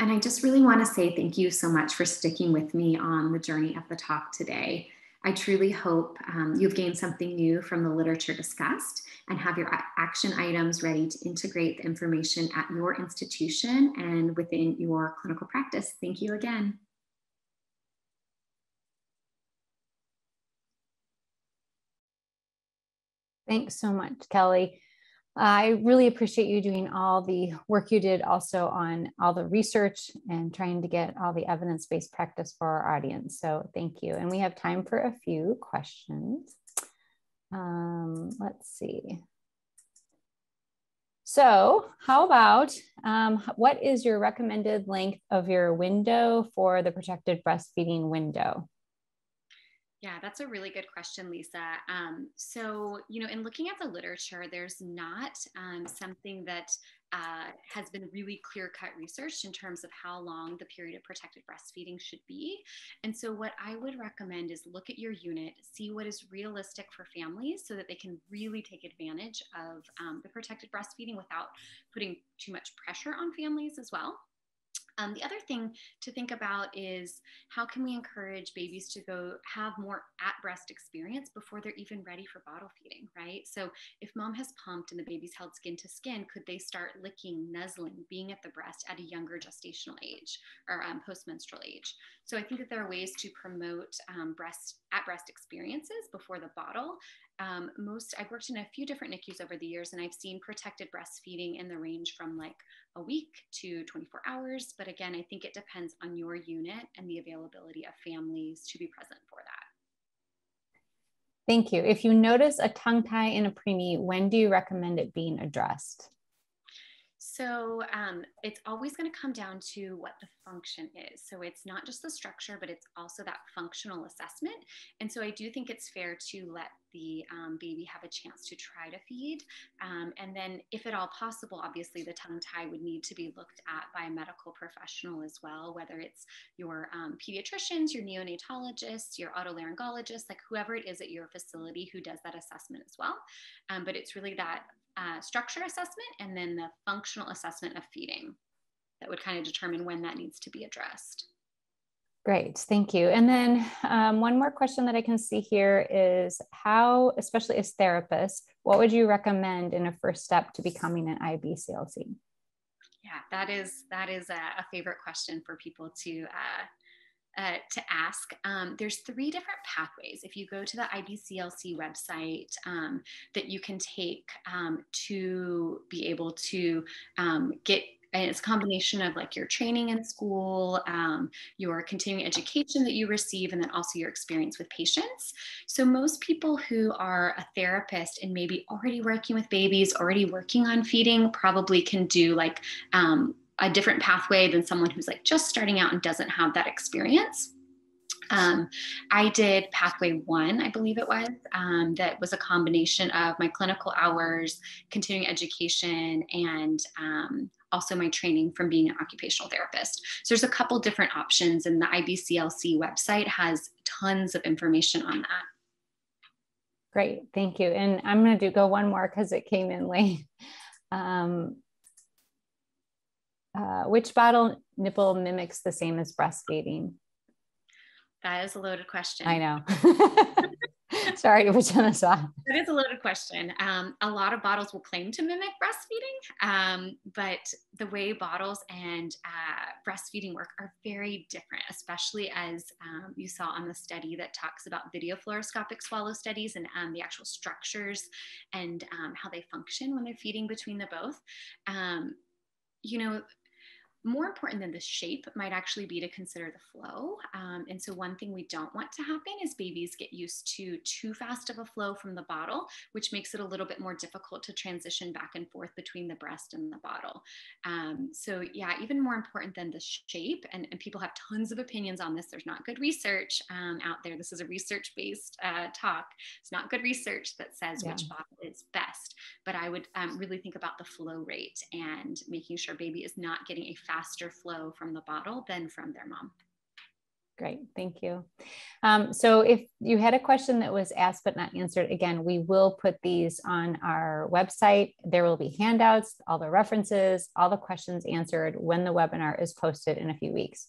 And I just really want to say thank you so much for sticking with me on the journey of the talk today. I truly hope you've gained something new from the literature discussed and have your action items ready to integrate the information at your institution and within your clinical practice. Thank you again. Thanks so much, Kelly. I really appreciate you doing all the work you did also on all the research and trying to get all the evidence-based practice for our audience. So thank you. And we have time for a few questions. Let's see. So how about, what is your recommended length of your window for the protected breastfeeding window? Yeah, that's a really good question, Lisa. So, you know, in looking at the literature, there's not something that has been really clear-cut researched in terms of how long the period of protected breastfeeding should be. And so what I would recommend is look at your unit, see what is realistic for families so that they can really take advantage of the protected breastfeeding without putting too much pressure on families as well. The other thing to think about is how can we encourage babies to go have more at-breast experience before they're even ready for bottle feeding, right? So if mom has pumped and the baby's held skin to skin, could they start licking, nuzzling, being at the breast at a younger gestational age or postmenstrual age? So I think that there are ways to promote at-breast experiences before the bottle. I've worked in a few different NICUs over the years, and I've seen protected breastfeeding in the range from like a week to 24 hours. But again, I think it depends on your unit and the availability of families to be present for that. Thank you. If you notice a tongue tie in a preemie, when do you recommend it being addressed? So it's always going to come down to what the function is. So it's not just the structure, but it's also that functional assessment. And so I do think it's fair to let the baby have a chance to try to feed. And then if at all possible, obviously the tongue tie would need to be looked at by a medical professional as well, whether it's your pediatricians, your neonatologists, your otolaryngologists, like whoever it is at your facility who does that assessment as well. But it's really that structure assessment and then the functional assessment of feeding that would kind of determine when that needs to be addressed. Great, thank you. And then one more question that I can see here is how, especially as therapists, what would you recommend in a first step to becoming an IBCLC? Yeah, that is a favorite question for people to ask. There's three different pathways. If you go to the IBCLC website that you can take to be able to get, and it's a combination of like your training in school, your continuing education that you receive, and then also your experience with patients. So most people who are a therapist and maybe already working with babies, already working on feeding, probably can do like a different pathway than someone who's like just starting out and doesn't have that experience. I did pathway 1, I believe it was, that was a combination of my clinical hours, continuing education, and also my training from being an occupational therapist. So there's a couple different options, and the IBCLC website has tons of information on that. Great, thank you. And I'm gonna go one more because it came in late. Which bottle nipple mimics the same as breastfeeding? That is a loaded question. I know. Sorry to put you on the spot. That is a loaded question. A lot of bottles will claim to mimic breastfeeding, but the way bottles and breastfeeding work are very different, especially as you saw on the study that talks about video fluoroscopic swallow studies and the actual structures and how they function when they're feeding between the both. You know, more important than the shape might actually be to consider the flow. And so one thing we don't want to happen is babies get used to too fast of a flow from the bottle, which makes it a little bit more difficult to transition back and forth between the breast and the bottle. So yeah, even more important than the shape, and people have tons of opinions on this. There's not good research out there. This is a research-based talk. It's not good research that says which bottle is best, but I would really think about the flow rate and making sure baby is not getting a faster flow from the bottle than from their mom. Great, thank you. So if you had a question that was asked but not answered, again, we will put these on our website. There will be handouts, all the references, all the questions answered when the webinar is posted in a few weeks.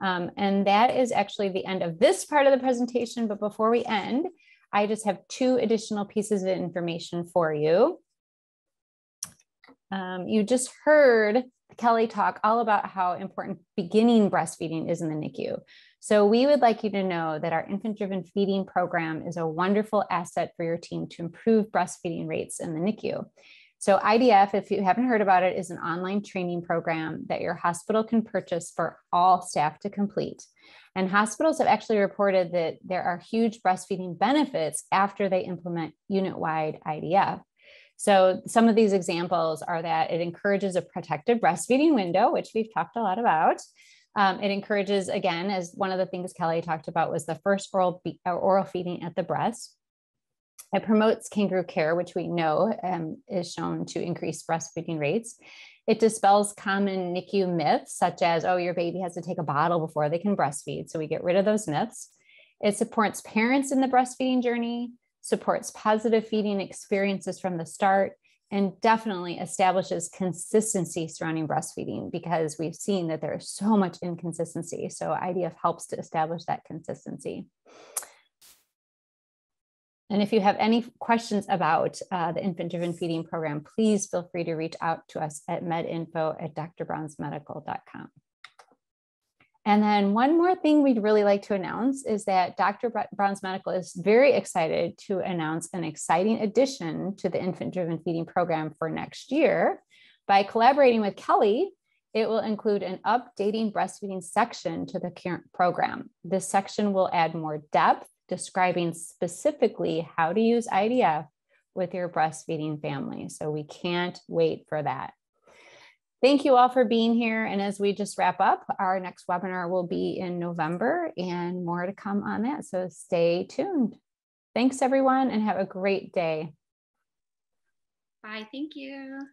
And that is actually the end of this part of the presentation. But before we end, I just have 2 additional pieces of information for you. You just heard Kelly talk all about how important beginning breastfeeding is in the NICU. So we would like you to know that our infant-driven feeding program is a wonderful asset for your team to improve breastfeeding rates in the NICU. So IDF, if you haven't heard about it, is an online training program that your hospital can purchase for all staff to complete. And hospitals have actually reported that there are huge breastfeeding benefits after they implement unit-wide IDF. So some of these examples are that it encourages a protected breastfeeding window, which we've talked a lot about. It encourages, again, as one of the things Kelly talked about was the first oral feeding at the breast. It promotes kangaroo care, which we know is shown to increase breastfeeding rates. It dispels common NICU myths such as, oh, your baby has to take a bottle before they can breastfeed. So we get rid of those myths. It supports parents in the breastfeeding journey, supports positive feeding experiences from the start, and definitely establishes consistency surrounding breastfeeding, because we've seen that there is so much inconsistency. So IDF helps to establish that consistency. And if you have any questions about the infant-driven feeding program, please feel free to reach out to us at medinfo@drbrownsmedical.com. And then one more thing we'd really like to announce is that Dr. Brown's Medical is very excited to announce an exciting addition to the infant-driven feeding program for next year. By collaborating with Kelly, it will include an updating breastfeeding section to the current program. This section will add more depth, describing specifically how to use IDF with your breastfeeding family. So we can't wait for that. Thank you all for being here. And as we just wrap up, our next webinar will be in November and more to come on that. So stay tuned. Thanks everyone and have a great day. Bye, thank you.